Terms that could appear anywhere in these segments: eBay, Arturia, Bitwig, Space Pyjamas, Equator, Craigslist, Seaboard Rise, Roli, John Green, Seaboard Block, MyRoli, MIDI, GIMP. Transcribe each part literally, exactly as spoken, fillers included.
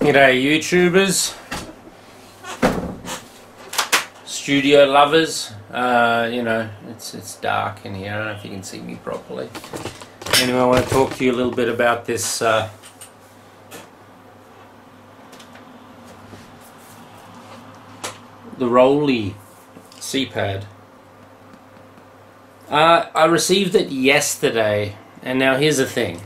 G'day YouTubers, studio lovers. Uh, you know, it's it's dark in here. I don't know if you can see me properly. Anyway, I want to talk to you a little bit about this uh, the Roli C-pad. Uh, I received it yesterday, and now here's the thing.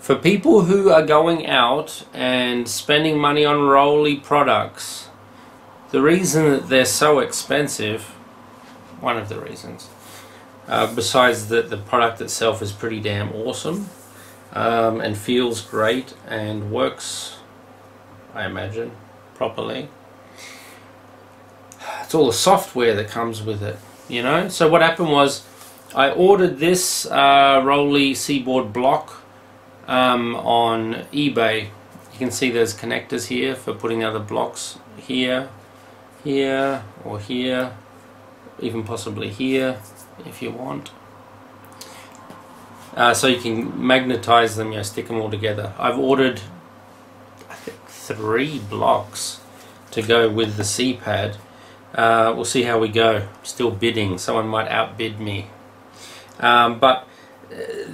For people who are going out and spending money on Roli products, the reason that they're so expensive, one of the reasons, uh, besides that the product itself is pretty damn awesome um, and feels great and works, I imagine, properly, it's all the software that comes with it, you know? So what happened was I ordered this uh, Roli Seaboard Block Um, on eBay. You can see there's connectors here for putting other blocks here, here, or here, even possibly here if you want. Uh, so you can magnetize them, you know, stick them all together. I've ordered, I think, three blocks to go with the C-pad. Uh, we'll see how we go. I'm still bidding. Someone might outbid me. Um, but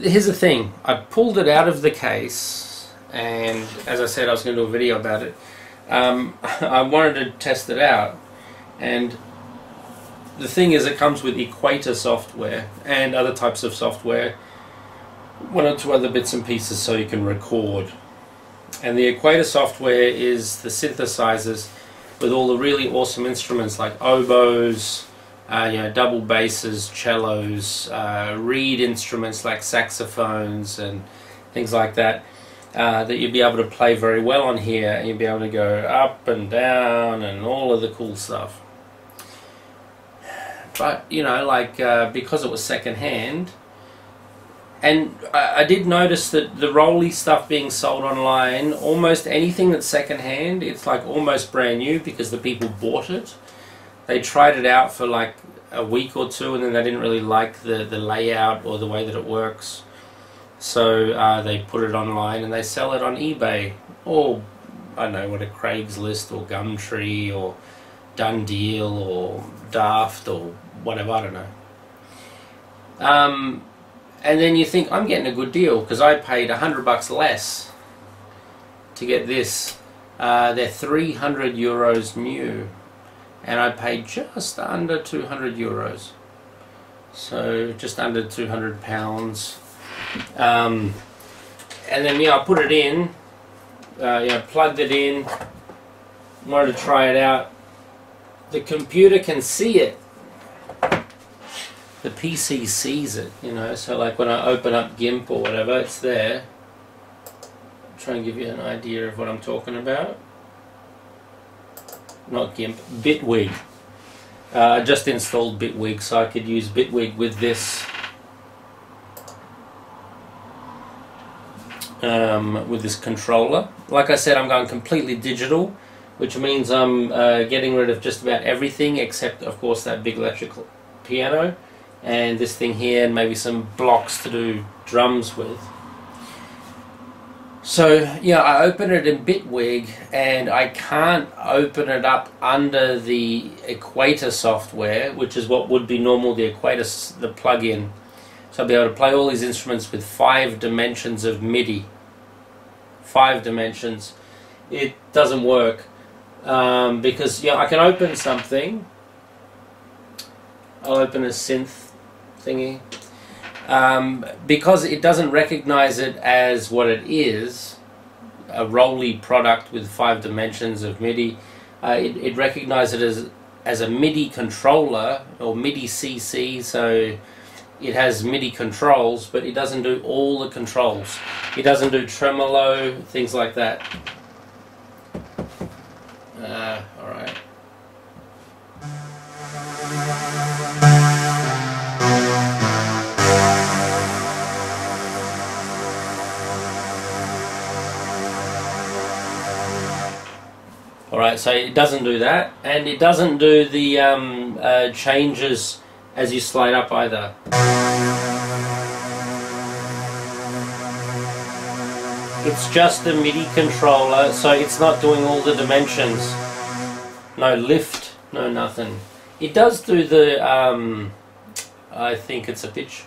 here's the thing, I pulled it out of the case, and as I said, I was going to do a video about it. Um, I wanted to test it out, and the thing is, it comes with Equator software and other types of software, one or two other bits and pieces so you can record. And the Equator software is the synthesizers with all the really awesome instruments like oboes, Uh, you know, double basses, cellos, uh, reed instruments like saxophones and things like that, uh, that you'll be able to play very well on here, and you'll be able to go up and down and all of the cool stuff. But, you know, like, uh, because it was secondhand, and I, I did notice that the Roli stuff being sold online, almost anything that's secondhand, it's like almost brand new because the people bought it. They tried it out for like a week or two, and then they didn't really like the, the layout or the way that it works. So uh, they put it online and they sell it on eBay, or I don't know, what a Craigslist or Gumtree or Done Deal or Daft or whatever, I don't know. Um, and then you think, I'm getting a good deal because I paid a hundred bucks less to get this. Uh, they're three hundred euros new. And I paid just under two hundred euros, so just under two hundred pounds. Um, and then, yeah, I put it in, uh, you know, plugged it in, wanted to try it out. The computer can see it, the P C sees it, you know. So like when I open up GIMP or whatever, it's there. I'll try and give you an idea of what I'm talking about. Not GIMP, Bitwig. I uh, just installed Bitwig, so I could use Bitwig with this, um, with this controller. Like I said, I'm going completely digital, which means I'm uh, getting rid of just about everything except, of course, that big electrical piano and this thing here, and maybe some blocks to do drums with. So, yeah, I open it in Bitwig, and I can't open it up under the Equator software, which is what would be normal, the Equator, the plug-in. So I'll be able to play all these instruments with five dimensions of MIDI. Five dimensions. It doesn't work, um, because, yeah, I can open something. I'll open a synth thingy. Um, because it doesn't recognize it as what it is, a Roli product with five dimensions of MIDI, uh, it, it recognizes it as, as a MIDI controller, or MIDI C C, so it has MIDI controls, but it doesn't do all the controls. It doesn't do tremolo, things like that. Uh, alright. Alright, so it doesn't do that, and it doesn't do the um, uh, changes as you slide up either. It's just the MIDI controller, so it's not doing all the dimensions. No lift, no nothing. It does do the, um, I think it's a pitch.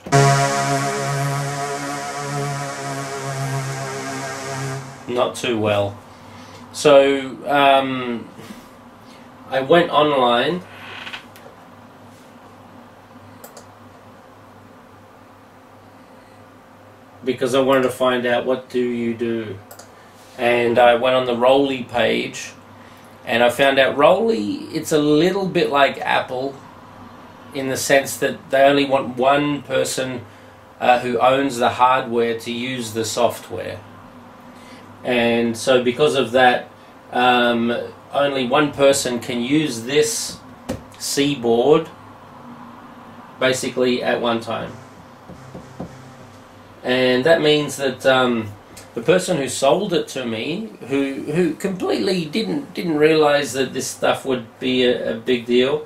Not too well. So, um, I went online. Because I wanted to find out what do you do, and I went on the Roli page, and I found out Roli, it's a little bit like Apple, in the sense that they only want one person uh, who owns the hardware to use the software, and so because of that, um, only one person can use this Seaboard basically at one time. And that means that um, the person who sold it to me, who who completely didn't didn't realize that this stuff would be a, a big deal,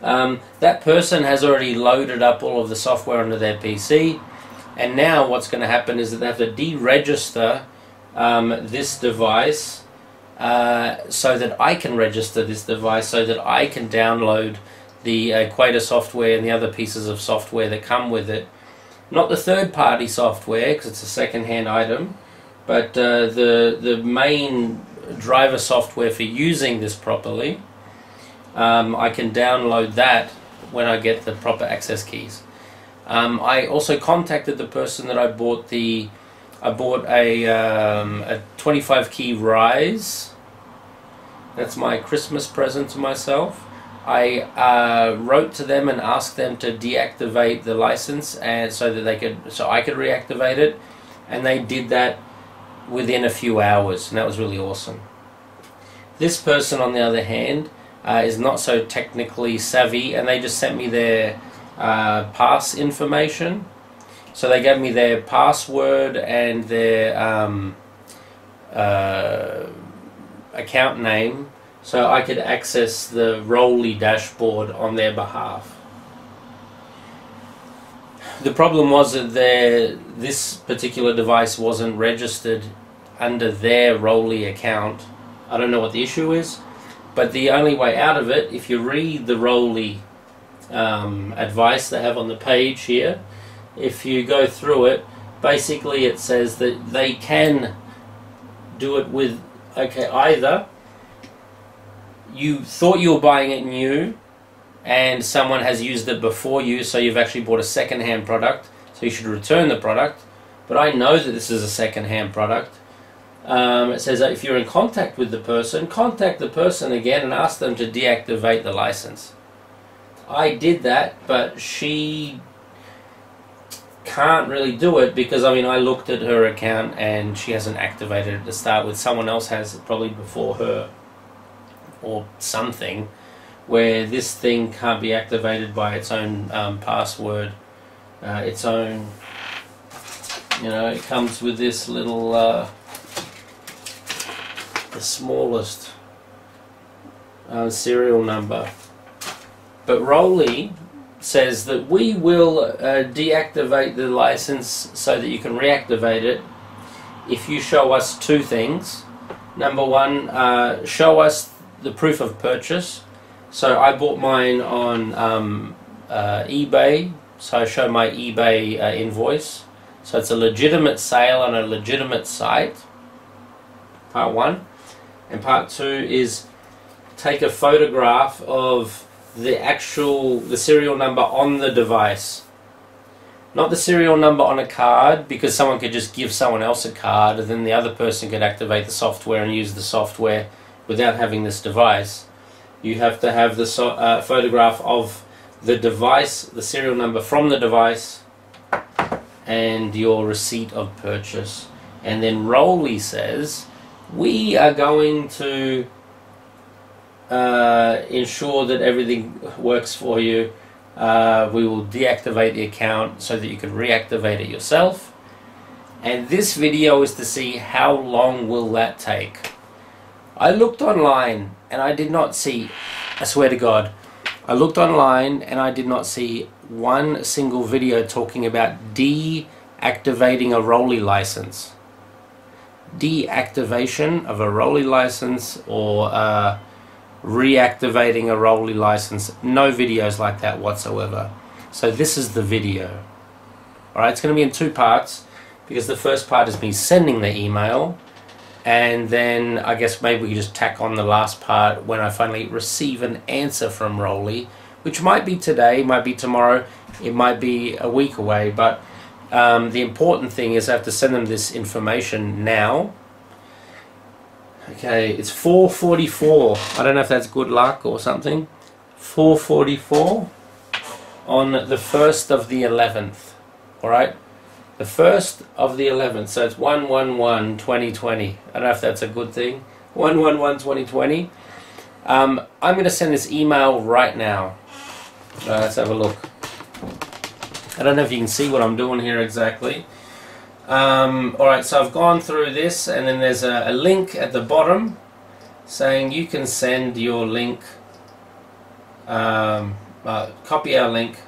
um, that person has already loaded up all of the software onto their P C, and now what's going to happen is that they have to deregister um, this device uh, so that I can register this device, so that I can download the Equator software and the other pieces of software that come with it. Not the third-party software, because it's a second-hand item, but uh, the the main driver software for using this properly. Um, I can download that when I get the proper access keys. Um, I also contacted the person that I bought the I bought a um, a twenty-five key Rise. That's my Christmas present to myself. I uh, wrote to them and asked them to deactivate the license, and so that they could, so I could reactivate it, and they did that within a few hours, and that was really awesome. This person, on the other hand, uh, is not so technically savvy, and they just sent me their uh, pass information. So they gave me their password and their um, uh, account name, so I could access the Roli dashboard on their behalf. The problem was that their, this particular device wasn't registered under their Roli account. I don't know what the issue is, but the only way out of it, if you read the Roli um, advice they have on the page here, if you go through it, basically it says that they can do it with, okay, either you thought you were buying it new and someone has used it before you, so you've actually bought a second-hand product, so you should return the product, but I know that this is a second-hand product. Um, it says that if you're in contact with the person, contact the person again and ask them to deactivate the license. I did that, but she can't really do it because, I mean, I looked at her account and she hasn't activated it to start with. Someone else has, probably before her, or something, where this thing can't be activated by its own um, password, uh, its own, you know, it comes with this little, uh, the smallest uh, serial number. But Roli says that we will uh, deactivate the license so that you can reactivate it if you show us two things. Number one, uh, show us the proof of purchase. So I bought mine on um, uh, eBay, so I show my eBay uh, invoice, so it's a legitimate sale on a legitimate site, part one. And part two is take a photograph of the actual, the serial number on the device, not the serial number on a card, because someone could just give someone else a card and then the other person could activate the software and use the software without having this device. You have to have the so, uh, photograph of the device, the serial number from the device, and your receipt of purchase. And then Roli says, we are going to uh, ensure that everything works for you. Uh, we will deactivate the account so that you can reactivate it yourself. And this video is to see how long will that take. I looked online and I did not see, I swear to God, I looked online and I did not see one single video talking about deactivating a Roli license. deactivation of a Roli license or uh, reactivating a Roli license. No videos like that whatsoever. So this is the video. Alright, it's going to be in two parts, because the first part is me sending the email, and then I guess maybe we just tack on the last part when I finally receive an answer from Roli, which might be today, might be tomorrow, it might be a week away, but um, the important thing is I have to send them this information now. Okay, it's four forty-four, I don't know if that's good luck or something, four forty-four on the first of the eleventh, alright? The first of the eleventh, so it's one one one twenty twenty. I don't know if that's a good thing. one one one twenty twenty. Um, I'm going to send this email right now. Uh, let's have a look. I don't know if you can see what I'm doing here exactly. Um, Alright, so I've gone through this, and then there's a, a link at the bottom saying you can send your link, um, uh, copy our link.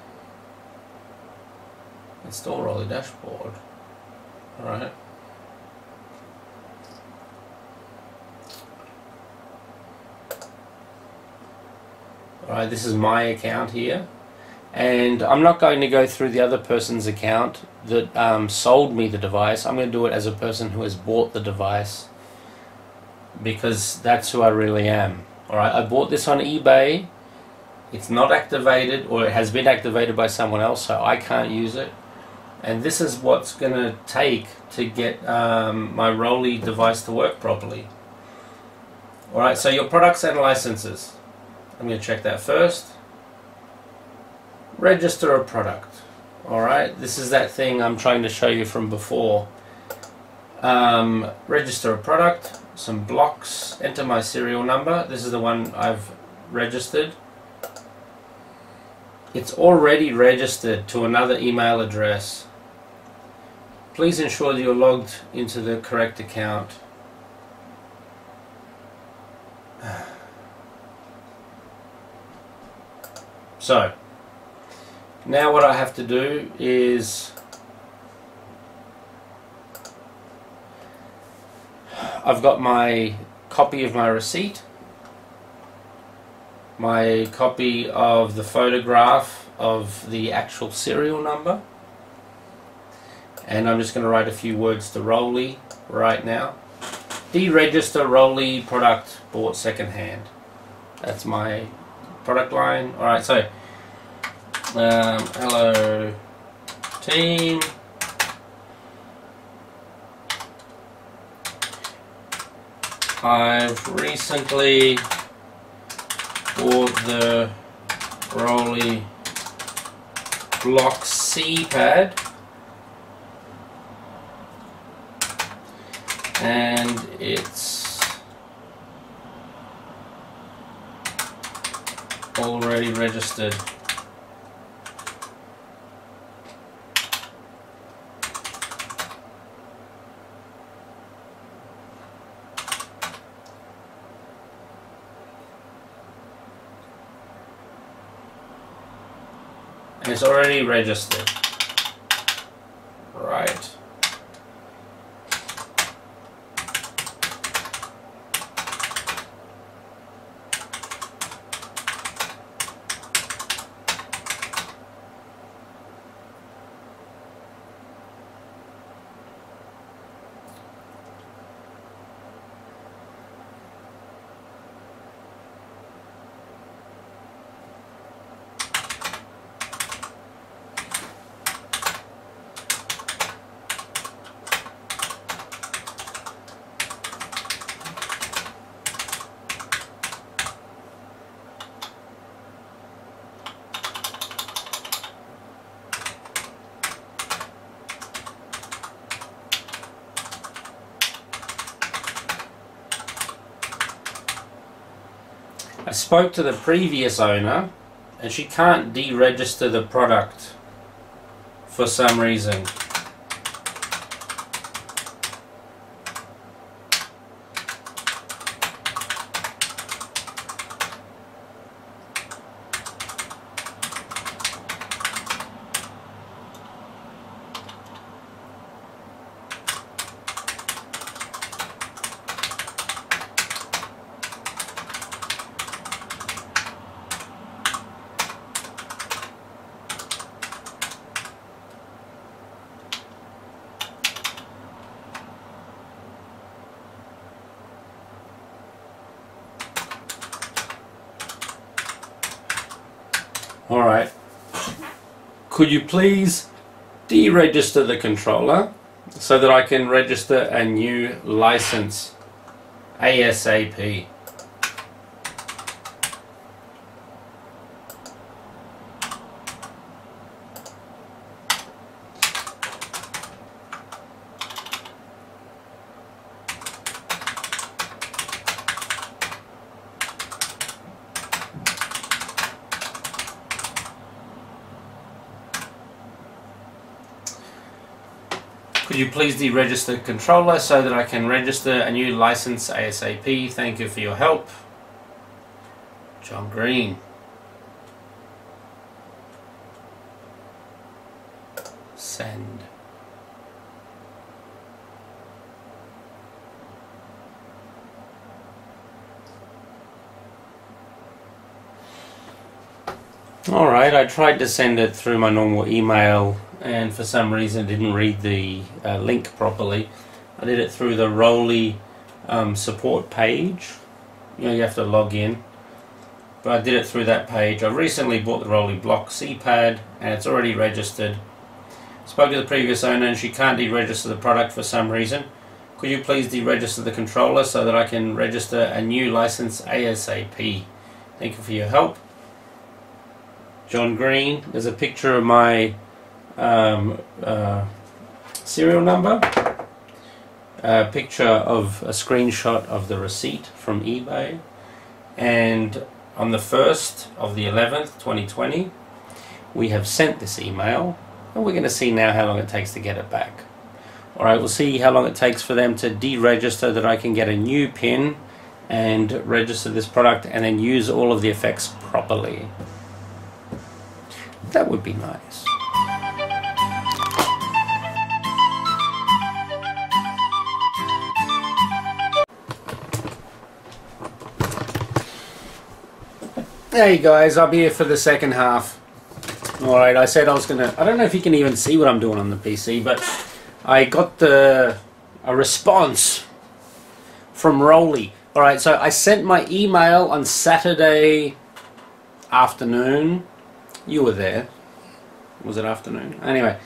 Install Roli dashboard. Alright. Alright, this is my account here. And I'm not going to go through the other person's account that um, sold me the device. I'm going to do it as a person who has bought the device, because that's who I really am. Alright, I bought this on eBay. It's not activated, or it has been activated by someone else, so I can't use it. And this is what's going to take to get um, my Roli device to work properly. Alright, so your products and licenses. I'm going to check that first. Register a product. Alright, this is that thing I'm trying to show you from before. Um, register a product, some blocks, enter my serial number. This is the one I've registered. It's already registered to another email address. Please ensure that you're logged into the correct account. So, now what I have to do is I've got my copy of my receipt, my copy of the photograph of the actual serial number, and I'm just going to write a few words to Roli right now. Deregister Roli product bought secondhand. That's my product line. Alright, so um, hello team. I've recently bought the Roli Block C pad, and it's already registered. It's already registered. Right. I spoke to the previous owner, and she can't deregister the product for some reason. could you please deregister the controller so that I can register a new license ASAP? Could you please deregister controller so that I can register a new license ASAP? Thank you for your help. John Green. Send. Alright, I tried to send it through my normal email, and for some reason didn't read the uh, link properly. I did it through the Roli um, support page. You know, you have to log in, but I did it through that page. I've recently bought the Roli Block C pad and it's already registered. Spoke to the previous owner and she can't deregister the product for some reason. Could you please deregister the controller so that I can register a new license ASAP? Thank you for your help. John Green. There's a picture of my Um, uh, serial number, a picture of a screenshot of the receipt from eBay, and on the first of the eleventh twenty twenty we have sent this email, and we're going to see now how long it takes to get it back. Alright, we'll see how long it takes for them to deregister that I can get a new pin and register this product and then use all of the effects properly. That would be nice. Hey guys, I'm here for the second half. Alright, I said I was gonna, I don't know if you can even see what I'm doing on the P C, but I got the a response from Roli. Alright, so I sent my email on Saturday afternoon. You were there. Was it afternoon? Anyway,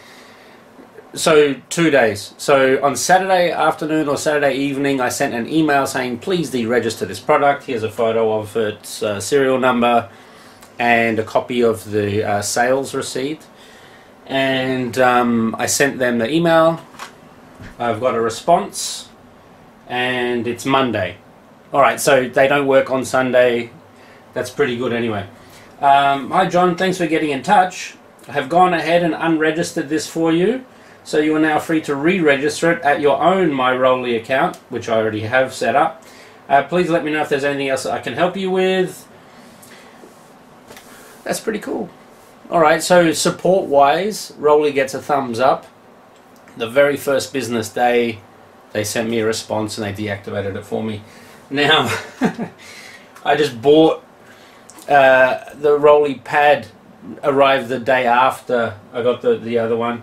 so two days. So on Saturday afternoon or Saturday evening, I sent an email saying, please deregister this product. Here's a photo of its uh, serial number and a copy of the uh, sales receipt. And um, I sent them the email. I've got a response, and it's Monday. All right, so they don't work on Sunday. That's pretty good anyway. Um, hi, John. Thanks for getting in touch. I have gone ahead and unregistered this for you. So you are now free to re-register it at your own MyRoli account, which I already have set up. Uh, please let me know if there's anything else that I can help you with. That's pretty cool. Alright, so support-wise, Roli gets a thumbs up. The very first business day, they sent me a response and they deactivated it for me. Now, I just bought uh, the Roli pad, arrived the day after I got the, the other one.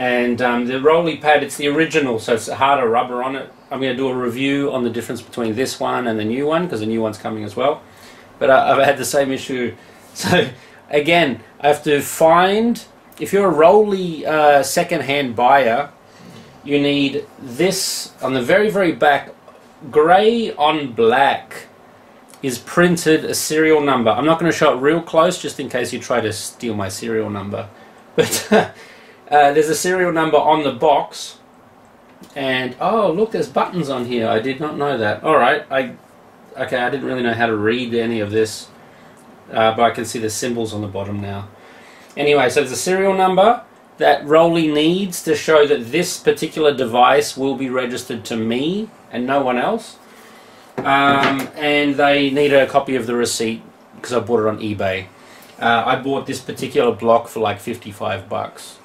And um, the Roli pad, it's the original, so it's harder rubber on it. I'm going to do a review on the difference between this one and the new one, because the new one's coming as well. But uh, I've had the same issue. So, again, I have to find, if you're a Roli uh, second-hand buyer, you need this on the very, very back. Grey on black is printed a serial number. I'm not going to show it real close, just in case you try to steal my serial number. But... Uh, there's a serial number on the box, and oh look, there's buttons on here. I did not know that. Alright, I okay, I didn't really know how to read any of this, uh, but I can see the symbols on the bottom now. Anyway, so there's a serial number that Roli needs to show that this particular device will be registered to me and no one else, um, and they need a copy of the receipt because I bought it on eBay. Uh, I bought this particular block for like fifty-five bucks.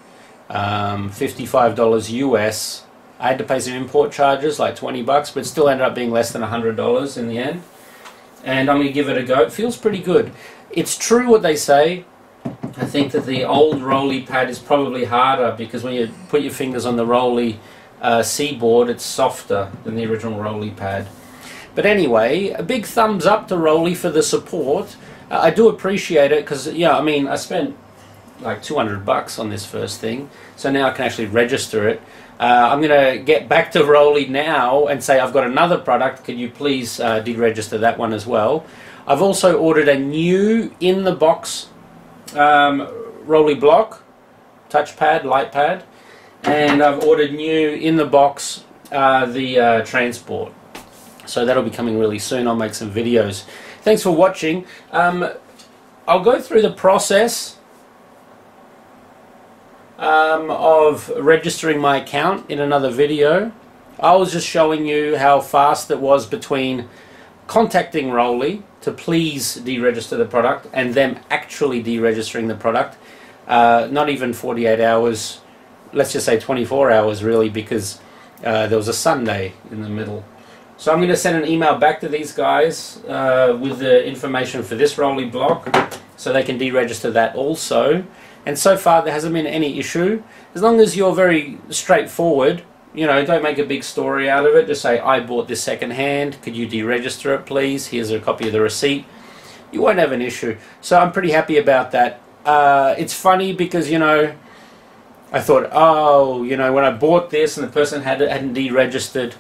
Um, fifty-five dollars U S. I had to pay some import charges, like twenty bucks, but still ended up being less than one hundred dollars in the end. And I'm going to give it a go. It feels pretty good. It's true what they say. I think that the old Roli pad is probably harder because when you put your fingers on the Roli uh, Seaboard, it's softer than the original Roli pad. But anyway, a big thumbs up to Roli for the support. Uh, I do appreciate it because, yeah, I mean, I spent like two hundred bucks on this first thing, so now I can actually register it. Uh, I'm going to get back to Roli now and say, I've got another product, can you please uh, deregister that one as well. I've also ordered a new in-the-box um, Roli block, touchpad, light pad, and I've ordered new in-the-box uh, the uh, transport. So that'll be coming really soon. I'll make some videos. Thanks for watching. Um, I'll go through the process um, of registering my account in another video. I was just showing you how fast it was between contacting Roli to please deregister the product and them actually deregistering the product. Uh, not even forty-eight hours, let's just say twenty-four hours really, because uh, there was a Sunday in the middle. So I'm going to send an email back to these guys uh, with the information for this Roli block so they can deregister that also. And so far there hasn't been any issue. As long as you're very straightforward, you know, don't make a big story out of it. Just say, I bought this second hand, could you deregister it please? Here's a copy of the receipt. You won't have an issue. So I'm pretty happy about that. Uh, it's funny because, you know, I thought, oh, you know, when I bought this and the person had, hadn't deregistered,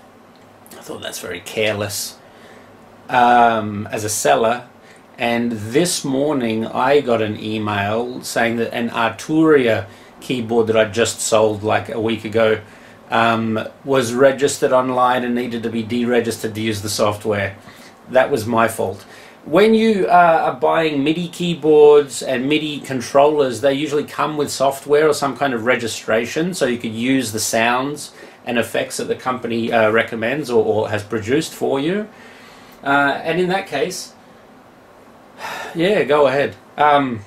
I thought that's very careless um, as a seller. And this morning I got an email saying that an Arturia keyboard that I just sold like a week ago um, was registered online and needed to be deregistered to use the software. That was my fault. When you uh, are buying MIDI keyboards and MIDI controllers, they usually come with software or some kind of registration so you could use the sounds and effects that the company uh, recommends or, or has produced for you. Uh, and in that case, yeah, go ahead. Um,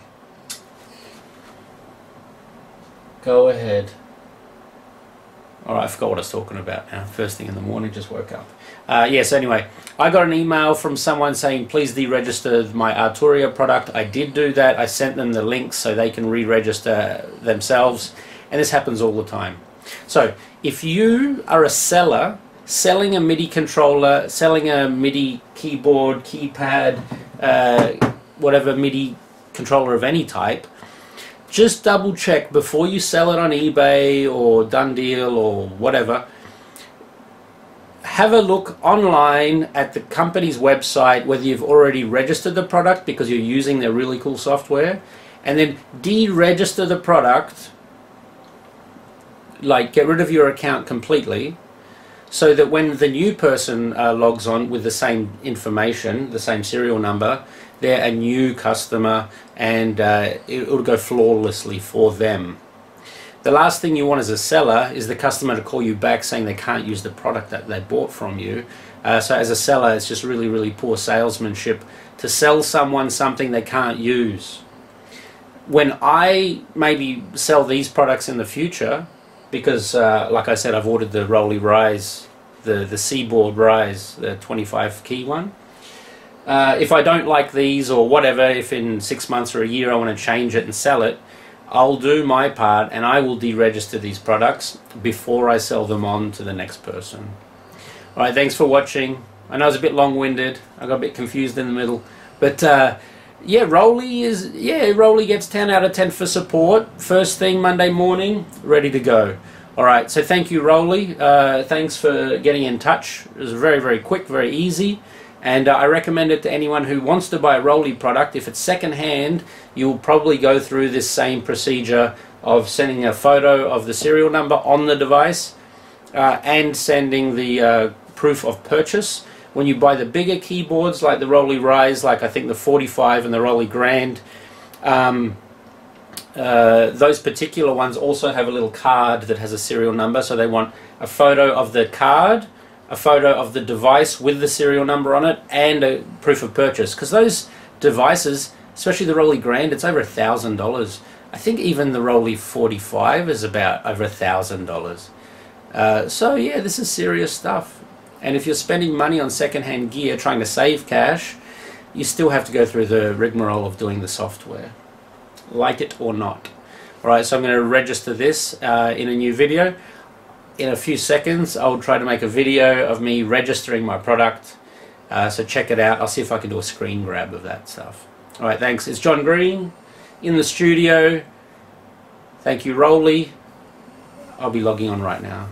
go ahead. Alright, I forgot what I was talking about now. First thing in the morning, just woke up. Uh, yes, anyway, I got an email from someone saying, please deregister my Arturia product. I did do that. I sent them the links so they can re-register themselves. And this happens all the time. So, if you are a seller selling a MIDI controller, selling a MIDI keyboard, keypad, uh, whatever MIDI controller of any type, just double check before you sell it on eBay or Done Deal or whatever. Have a look online at the company's website whether you've already registered the product because you're using their really cool software, and then deregister the product. Like, get rid of your account completely so that when the new person uh, logs on with the same information, the same serial number, they're a new customer and uh, it'll go flawlessly for them. The last thing you want as a seller is the customer to call you back saying they can't use the product that they bought from you. Uh, so as a seller, it's just really, really poor salesmanship to sell someone something they can't use. When I maybe sell these products in the future, because uh, like I said, I've ordered the Roli Rise, the, the Seaboard Rise, the twenty-five key one. Uh, if I don't like these or whatever, if in six months or a year I want to change it and sell it, I'll do my part and I will deregister these products before I sell them on to the next person. Alright, thanks for watching. I know I was a bit long-winded, I got a bit confused in the middle, but uh, yeah, Roli is, yeah, Roli gets ten out of ten for support. First thing Monday morning, ready to go. Alright, so thank you, Roli. Uh, thanks for getting in touch. It was very, very quick, very easy. And uh, I recommend it to anyone who wants to buy a Roli product. If it's secondhand, you'll probably go through this same procedure of sending a photo of the serial number on the device uh, and sending the uh, proof of purchase. When you buy the bigger keyboards like the Roli Rise, like I think the forty-five and the Roli Grand, um, uh, those particular ones also have a little card that has a serial number, so they want a photo of the card, a photo of the device with the serial number on it, and a proof of purchase. Because those devices, especially the Roli Grand, it's over a thousand dollars. I think even the Roli forty-five is about over a thousand dollars. So yeah, this is serious stuff. And if you're spending money on second-hand gear trying to save cash, you still have to go through the rigmarole of doing the software, like it or not. Alright, so I'm going to register this uh, in a new video. In a few seconds I'll try to make a video of me registering my product, uh, so check it out. I'll see if I can do a screen grab of that stuff. Alright, thanks. It's John Green in the studio Thank you, Roli. I'll be logging on right now.